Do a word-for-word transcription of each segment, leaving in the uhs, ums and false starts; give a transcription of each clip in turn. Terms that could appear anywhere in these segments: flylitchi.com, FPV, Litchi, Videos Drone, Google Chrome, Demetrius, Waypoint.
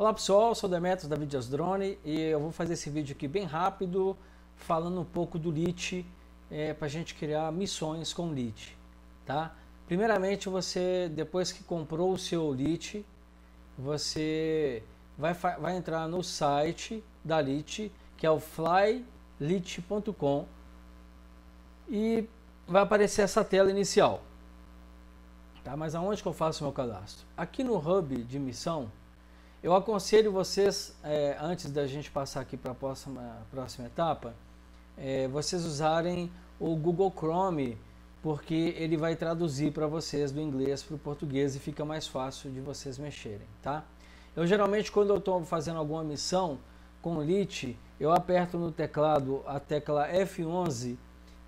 Olá pessoal, eu sou o Demetrius da Videos Drone e eu vou fazer esse vídeo aqui bem rápido falando um pouco do Litchi, é, para a gente criar missões com Litchi, tá? Primeiramente, você, depois que comprou o seu Litchi, você vai, vai entrar no site da Litchi, que é o fly litchi ponto com, e vai aparecer essa tela inicial. Tá, mas aonde que eu faço o meu cadastro? Aqui no Hub de Missão, eu aconselho vocês, é, antes da gente passar aqui para a próxima, próxima etapa, é, vocês usarem o Google Chrome, porque ele vai traduzir para vocês do inglês para o português e fica mais fácil de vocês mexerem, tá? Eu geralmente, quando eu estou fazendo alguma missão com o Litchi, eu aperto no teclado a tecla F onze,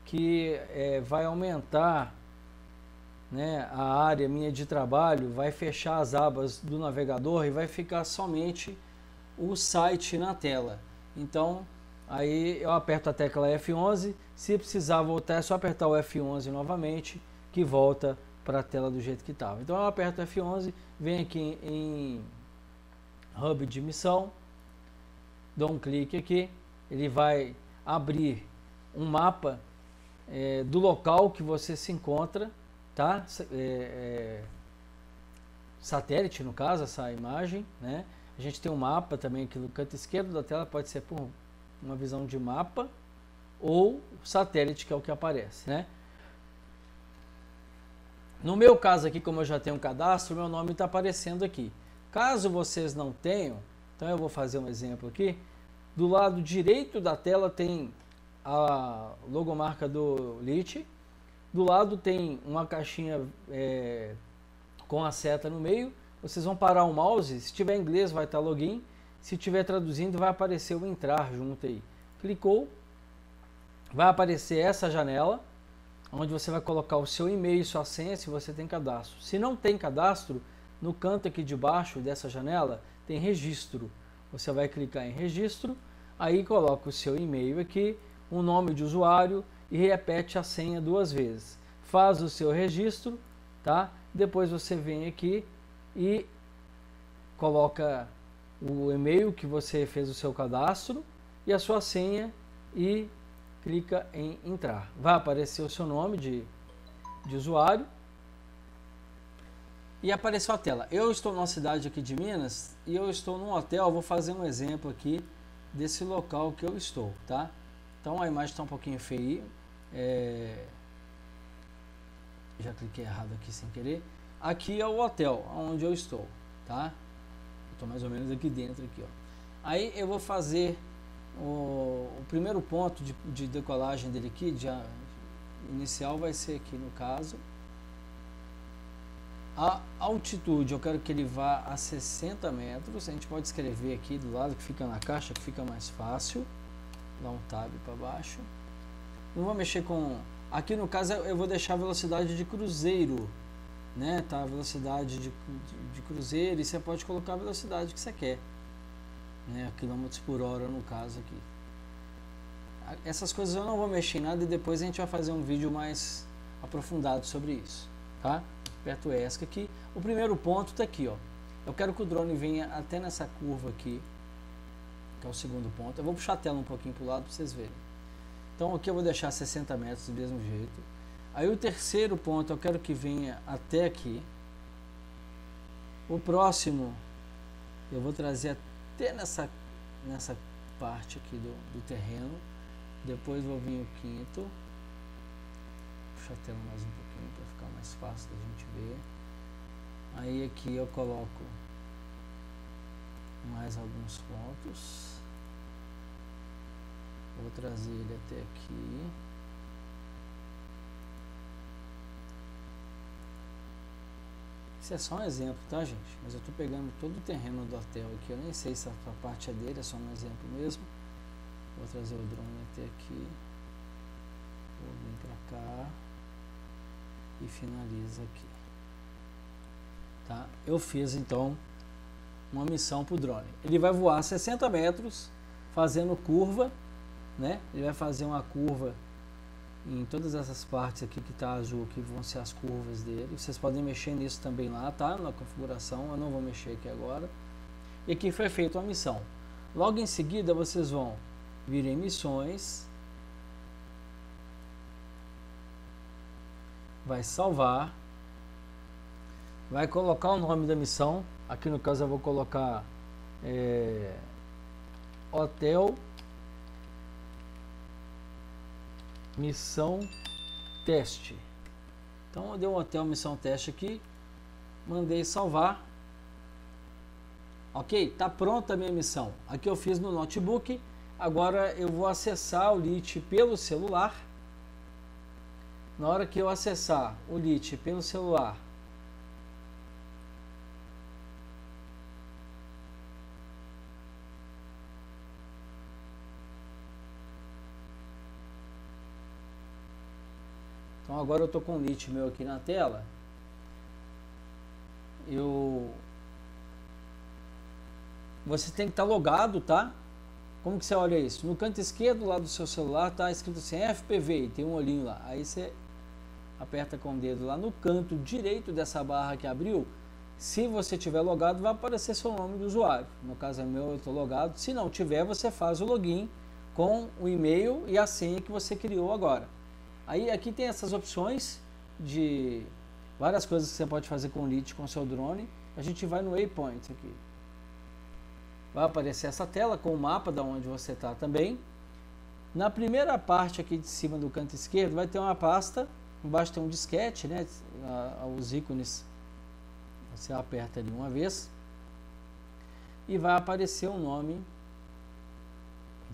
que é, vai aumentar, né, a área minha de trabalho, vai fechar as abas do navegador e vai ficar somente o site na tela. Então, aí eu aperto a tecla F onze, se precisar voltar é só apertar o F onze novamente, que volta para a tela do jeito que estava. Então eu aperto F onze, venho aqui em Hub de Missão, dou um clique aqui, ele vai abrir um mapa é, do local que você se encontra, tá? É, é, satélite, no caso, essa imagem, né? A gente tem um mapa também aqui no canto esquerdo da tela, pode ser por uma visão de mapa ou satélite, que é o que aparece, né? No meu caso aqui, como eu já tenho um cadastro, meu nome está aparecendo aqui. Caso vocês não tenham, então eu vou fazer um exemplo aqui. Do lado direito da tela tem a logomarca do Litchi. Do lado tem uma caixinha é, com a seta no meio. Vocês vão parar o mouse. Se tiver em inglês vai estar login. Se tiver traduzindo vai aparecer o entrar junto aí. Clicou. Vai aparecer essa janela, onde você vai colocar o seu e-mail e sua senha se você tem cadastro. Se não tem cadastro, no canto aqui de baixo dessa janela tem registro. Você vai clicar em registro. Aí coloca o seu e-mail aqui, o nome de usuário, e repete a senha duas vezes. Faz o seu registro, tá? Depois você vem aqui e coloca o e-mail que você fez o seu cadastro e a sua senha e clica em entrar. Vai aparecer o seu nome de, de usuário e apareceu a tela. Eu estou numa cidade aqui de Minas e eu estou num hotel. Eu vou fazer um exemplo aqui desse local que eu estou, tá? Então a imagem está um pouquinho feia. É... Já cliquei errado aqui sem querer. Aqui é o hotel onde eu estou, tá? Estou mais ou menos aqui dentro aqui, ó. Aí eu vou fazer o, o primeiro ponto de, de decolagem dele aqui, já inicial, vai ser aqui no caso. A altitude, eu quero que ele vá a sessenta metros. A gente pode escrever aqui do lado que fica na caixa, que fica mais fácil. Dá um tab para baixo. Não vou mexer com... Aqui no caso eu vou deixar a velocidade de cruzeiro, né? Tá, velocidade de, de, de cruzeiro. E você pode colocar a velocidade que você quer, né? Quilômetros por hora no caso aqui. Essas coisas eu não vou mexer em nada. E depois a gente vai fazer um vídeo mais aprofundado sobre isso, tá? Aperto o ESC aqui. O primeiro ponto tá aqui, ó. Eu quero que o drone venha até nessa curva aqui, que é o segundo ponto. Eu vou puxar a tela um pouquinho para o lado para vocês verem. Então aqui eu vou deixar sessenta metros do mesmo jeito. Aí o terceiro ponto eu quero que venha até aqui. O próximo eu vou trazer até nessa, nessa parte aqui do, do terreno. Depois vou vir o quinto. Puxar a tela mais um pouquinho para ficar mais fácil da gente ver. Aí aqui eu coloco mais alguns pontos. Vou trazer ele até aqui. Isso é só um exemplo, tá, gente? Mas eu tô pegando todo o terreno do hotel aqui. Eu nem sei se a parte é dele, é só um exemplo mesmo. Vou trazer o drone até aqui. Vou vir pra cá. E finaliza aqui. Tá? Eu fiz, então, uma missão para o drone. Ele vai voar a sessenta metros, fazendo curva, né? Ele vai fazer uma curva em todas essas partes aqui que tá azul, que vão ser as curvas dele. Vocês podem mexer nisso também lá, tá? Na configuração, eu não vou mexer aqui agora. e aqui foi feita uma missão. Logo em seguida vocês vão vir em missões, vai salvar, vai colocar o nome da missão. Aqui no caso eu vou colocar é, Hotel Missão Teste. Então eu dei um Hotel Missão Teste aqui, mandei salvar. Ok, está pronta a minha missão. Aqui eu fiz no notebook. Agora eu vou acessar o Litchi pelo celular. Na hora que eu acessar o Litchi pelo celular, então agora eu estou com o Litchi meu aqui na tela. Eu Você tem que estar tá logado, tá? Como que você olha isso? No canto esquerdo lá do seu celular tá escrito assim F P V, tem um olhinho lá. Aí você aperta com o dedo lá no canto direito dessa barra que abriu. Se você tiver logado, vai aparecer seu nome do usuário. No caso é meu, eu estou logado. Se não tiver, você faz o login com o e-mail e a senha que você criou agora. Aí aqui tem essas opções de várias coisas que você pode fazer com o Litchi, com o seu drone. A gente vai no Waypoint aqui. Vai aparecer essa tela com o mapa da onde você está também. Na primeira parte aqui de cima do canto esquerdo vai ter uma pasta. Embaixo tem um disquete, né? Os ícones você aperta ali uma vez. E vai aparecer o nome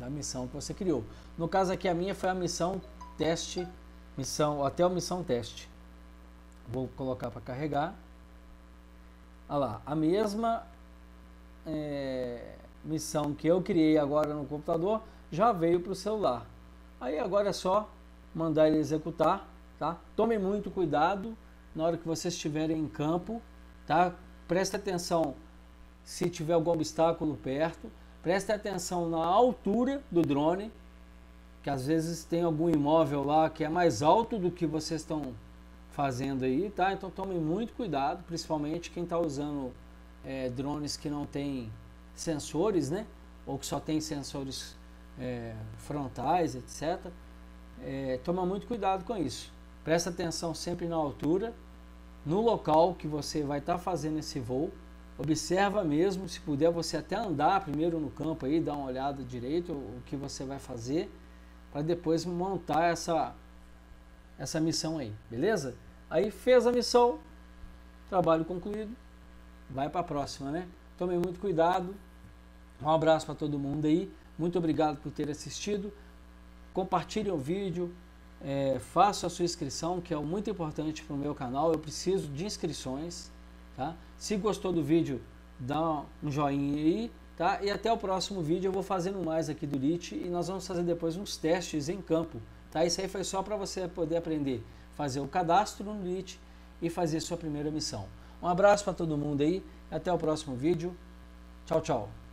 da missão que você criou. No caso aqui a minha foi a missão teste, missão, até a missão teste. Vou colocar para carregar. Olha lá, a mesma... É, missão que eu criei agora no computador já veio para o celular. Aí agora é só mandar ele executar, tá? Tome muito cuidado na hora que vocês estiverem em campo, tá? Preste atenção se tiver algum obstáculo perto, preste atenção na altura do drone, que às vezes tem algum imóvel lá que é mais alto do que vocês estão fazendo aí, tá? Então tome muito cuidado, principalmente quem está usando É, drones que não tem sensores, né? Ou que só tem sensores é, frontais, etcétera. É, toma muito cuidado com isso. Presta atenção sempre na altura, no local que você vai estar tá fazendo esse voo. Observa mesmo, se puder você até andar primeiro no campo aí, dar uma olhada direito o que você vai fazer, para depois montar essa essa missão aí, beleza? Aí fez a missão, trabalho concluído. Vai para a próxima, né? Tome muito cuidado. Um abraço para todo mundo aí. Muito obrigado por ter assistido. Compartilhe o vídeo. É, faça a sua inscrição, que é muito importante para o meu canal. Eu preciso de inscrições, tá? Se gostou do vídeo, dá um joinha aí, tá? E até o próximo vídeo. Eu vou fazendo mais aqui do Litchi e nós vamos fazer depois uns testes em campo, tá? Isso aí foi só para você poder aprender a fazer o cadastro no Litchi e fazer sua primeira missão. Um abraço para todo mundo aí, até o próximo vídeo. Tchau, tchau.